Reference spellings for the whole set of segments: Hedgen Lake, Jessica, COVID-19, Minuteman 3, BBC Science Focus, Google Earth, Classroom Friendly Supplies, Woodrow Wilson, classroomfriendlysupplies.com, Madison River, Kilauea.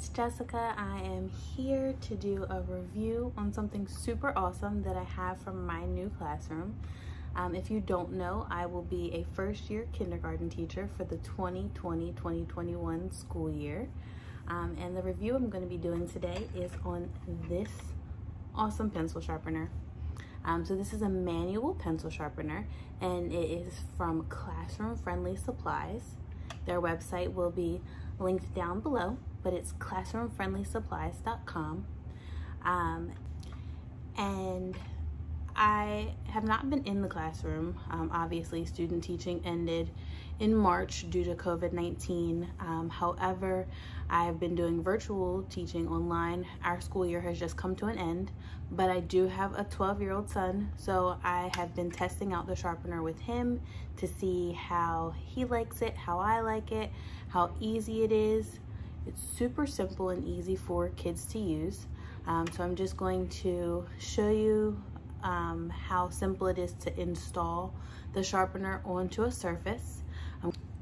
it's Jessica. I am here to do a review on something super awesome that I have from my new classroom. If you don't know, I will be a first-year kindergarten teacher for the 2020-2021 school year. And the review I'm going to be doing today is on this awesome pencil sharpener. So this is a manual pencil sharpener, and it is from Classroom Friendly Supplies. Their website will be linked down below, but it's classroomfriendlysupplies.com. And I have not been in the classroom. Obviously, student teaching ended in March due to COVID-19. However, I've been doing virtual teaching online. Our school year has just come to an end, but I do have a 12-year-old son, so I have been testing out the sharpener with him to see how he likes it, how I like it, how easy it is. It's super simple and easy for kids to use. So I'm just going to show you how simple it is to install the sharpener onto a surface.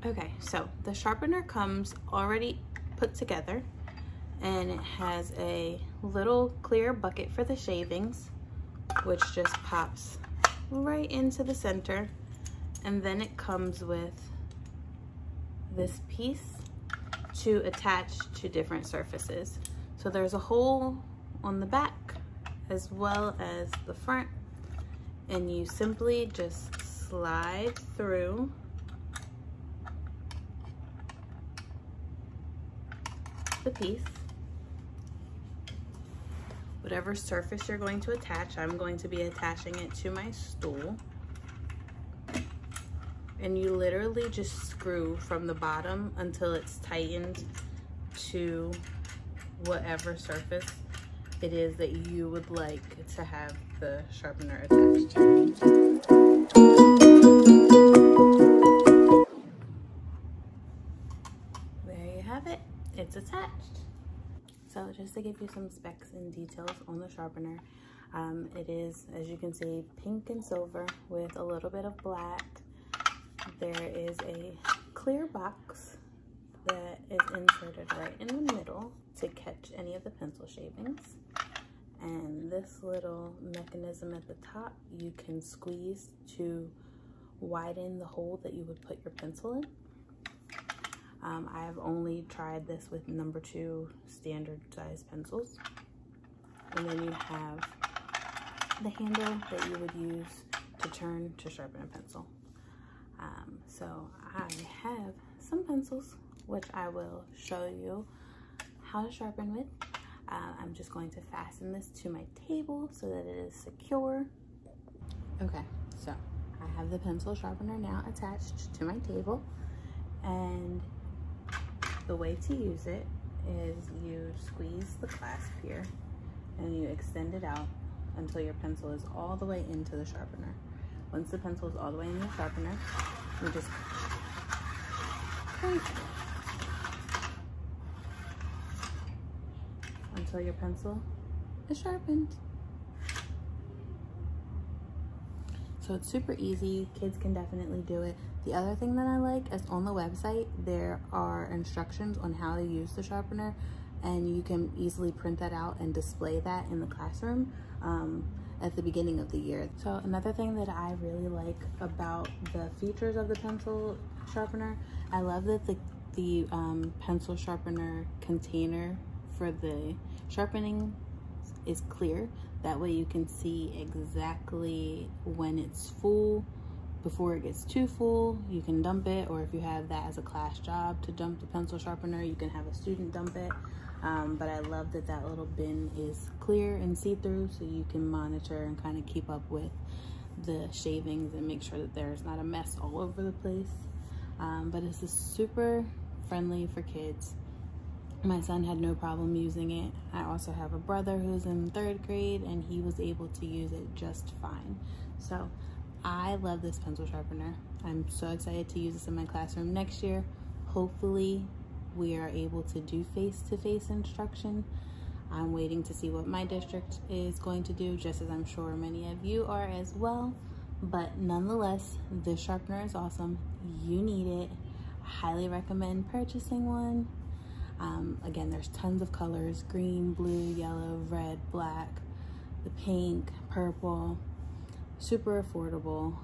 Okay, so the sharpener comes already put together, and it has a little clear bucket for the shavings, which just pops right into the center, and then it comes with this piece to attach to different surfaces. So there's a hole on the back as well as the front, and you simply just slide through the piece. Whatever surface you're going to attach, I'm going to be attaching it to my stool, and you literally just screw from the bottom until it's tightened to whatever surface it is that you would like to have the sharpener attached to. There you have it, it's attached. So just to give you some specs and details on the sharpener, it is, as you can see, pink and silver with a little bit of black. There is a clear box that is inserted right in the middle to catch any of the pencil shavings, and this little mechanism at the top you can squeeze to widen the hole that you would put your pencil in. I've only tried this with number 2 standard size pencils, and then you have the handle that you would use to turn to sharpen a pencil. So I have some pencils which I will show you how to sharpen with. I'm just going to fasten this to my table so that it is secure. Okay, so I have the pencil sharpener now attached to my table, and the way to use it is you squeeze the clasp here and you extend it out until your pencil is all the way into the sharpener. Once the pencil is all the way in the sharpener, you just point until your pencil is sharpened. So it's super easy. Kids can definitely do it. The other thing that I like is on the website, there are instructions on how to use the sharpener, and you can easily print that out and display that in the classroom at the beginning of the year. So another thing that I really like about the features of the pencil sharpener, I love that the pencil sharpener container for the sharpening is clear. That way you can see exactly when it's full before it gets too full. You can dump it, or if you have that as a class job to dump the pencil sharpener, you can have a student dump it. But I love that that little bin is clear and see-through, so you can monitor and kind of keep up with the shavings and make sure that there's not a mess all over the place. But this is super friendly for kids. My son had no problem using it. I also have a brother who's in 3rd grade, and he was able to use it just fine. So I love this pencil sharpener. I'm so excited to use this in my classroom next year. Hopefully we are able to do face-to-face instruction. I'm waiting to see what my district is going to do, just as I'm sure many of you are as well. But nonetheless, this sharpener is awesome. You need it. I highly recommend purchasing one. Again, there's tons of colors: green, blue, yellow, red, black, the pink, purple. Super affordable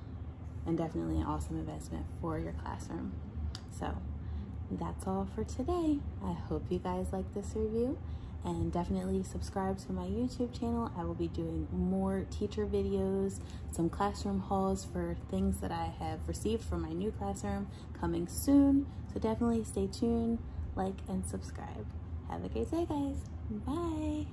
and definitely an awesome investment for your classroom. So that's all for today. I hope you guys like this review, and definitely subscribe to my YouTube channel. I will be doing more teacher videos, some classroom hauls for things that I have received from my new classroom coming soon. So definitely stay tuned, like, and subscribe. Have a great day, guys. Bye.